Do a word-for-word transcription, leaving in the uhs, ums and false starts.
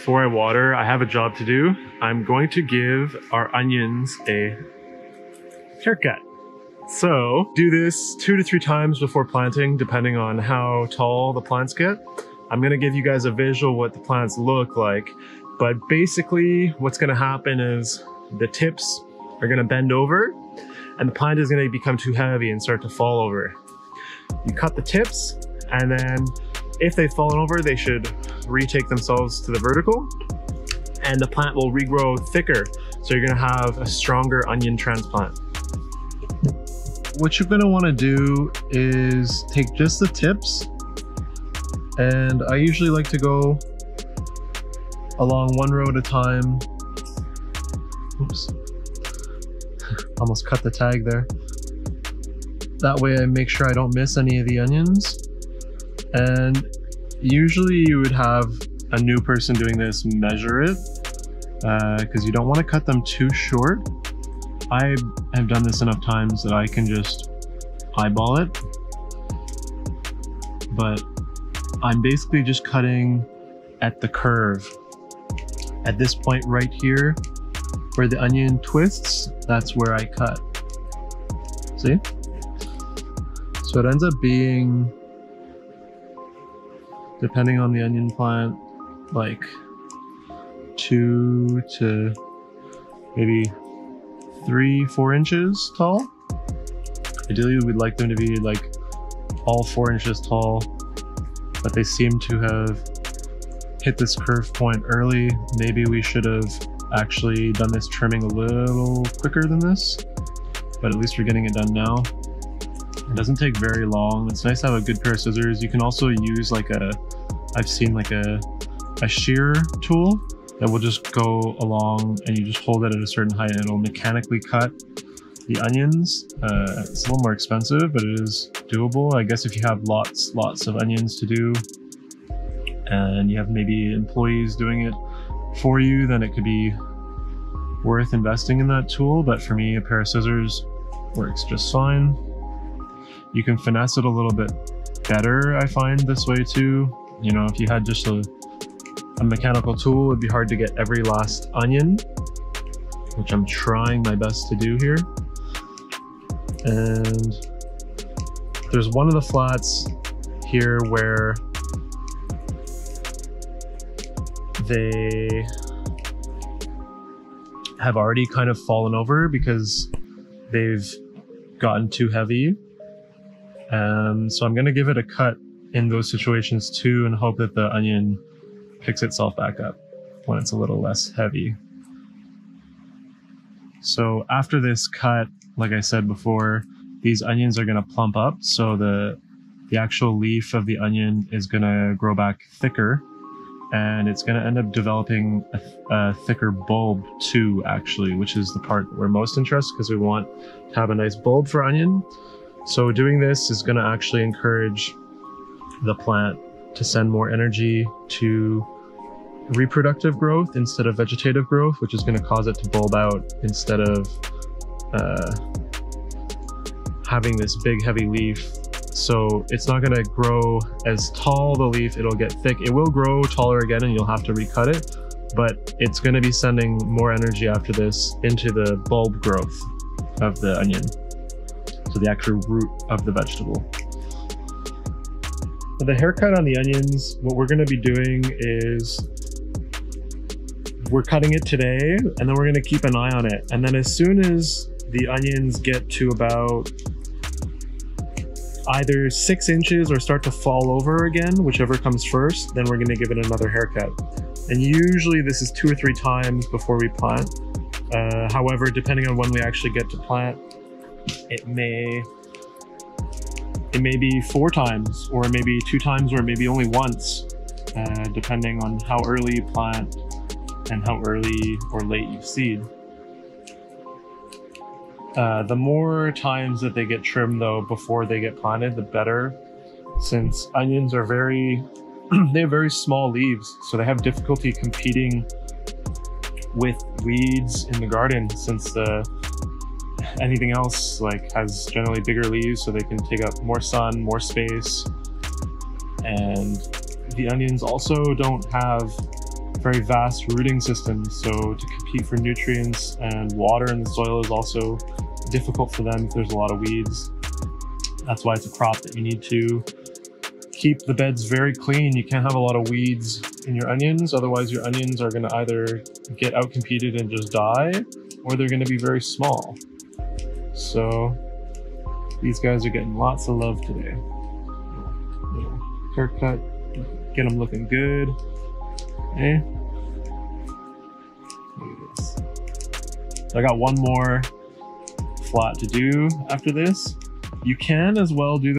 before I water, I have a job to do. I'm going to give our onions a haircut. So do this two to three times before planting, depending on how tall the plants get. I'm gonna give you guys a visual what the plants look like, but basically what's gonna happen is the tips are gonna bend over and the plant is gonna become too heavy and start to fall over. You cut the tips, and then if they've fallen over, they should retake themselves to the vertical and the plant will regrow thicker. So you're gonna have a stronger onion transplant. What you're gonna wanna do is take just the tips, and I usually like to go along one row at a time. Oops, almost cut the tag there. That way I make sure I don't miss any of the onions. And usually you would have a new person doing this measure it, because uh, you don't wanna cut them too short. I have done this enough times that I can just eyeball it, but I'm basically just cutting at the curve. At this point right here, where the onion twists, that's where I cut. See? So it ends up being, depending on the onion plant, like two to maybe three, four inches tall. Ideally, we'd like them to be like all four inches tall, but they seem to have hit this curve point early. Maybe we should have actually done this trimming a little quicker than this, but at least we're getting it done now. It doesn't take very long. It's nice to have a good pair of scissors. You can also use like a, I've seen like a, a shear tool that will just go along, and you just hold it at a certain height and it'll mechanically cut the onions. Uh, it's a little more expensive, but it is doable. I guess if you have lots, lots of onions to do and you have maybe employees doing it for you, then it could be worth investing in that tool. But for me, a pair of scissors works just fine. You can finesse it a little bit better, I find, this way too. You know, if you had just a A mechanical tool, would be hard to get every last onion, which I'm trying my best to do here. And there's one of the flats here where they have already kind of fallen over because they've gotten too heavy. Um, so I'm going to give it a cut in those situations too, and hope that the onion picks itself back up when it's a little less heavy. So after this cut, like I said before, these onions are gonna plump up. So the, the actual leaf of the onion is gonna grow back thicker, and it's gonna end up developing a, a thicker bulb too, actually, which is the part that we're most interested, because we want to have a nice bulb for onion. So doing this is gonna actually encourage the plant to send more energy to reproductive growth instead of vegetative growth, which is going to cause it to bulb out instead of uh, having this big heavy leaf. So it's not going to grow as tall the leaf, it'll get thick. It will grow taller again and you'll have to recut it, but it's going to be sending more energy after this into the bulb growth of the onion, so the actual root of the vegetable. For the haircut on the onions, what we're gonna be doing is we're cutting it today, and then we're gonna keep an eye on it. And then as soon as the onions get to about either six inches or start to fall over again, whichever comes first, then we're gonna give it another haircut. And usually this is two or three times before we plant. Uh, however, depending on when we actually get to plant, it may It may be four times, or maybe two times, or maybe only once, uh, depending on how early you plant and how early or late you seed. Uh, the more times that they get trimmed, though, before they get planted, the better, since onions are very, they have very small leaves, so they have difficulty competing with weeds in the garden, since the anything else like has generally bigger leaves, so they can take up more sun, more space. And the onions also don't have very vast rooting system, so to compete for nutrients and water in the soil is also difficult for them if there's a lot of weeds. That's why it's a crop that you need to keep the beds very clean. You can't have a lot of weeds in your onions, otherwise your onions are going to either get outcompeted and just die, or they're going to be very small. So these guys are getting lots of love today. Haircut, get them looking good. Eh? So I got one more flat to do after this. You can as well do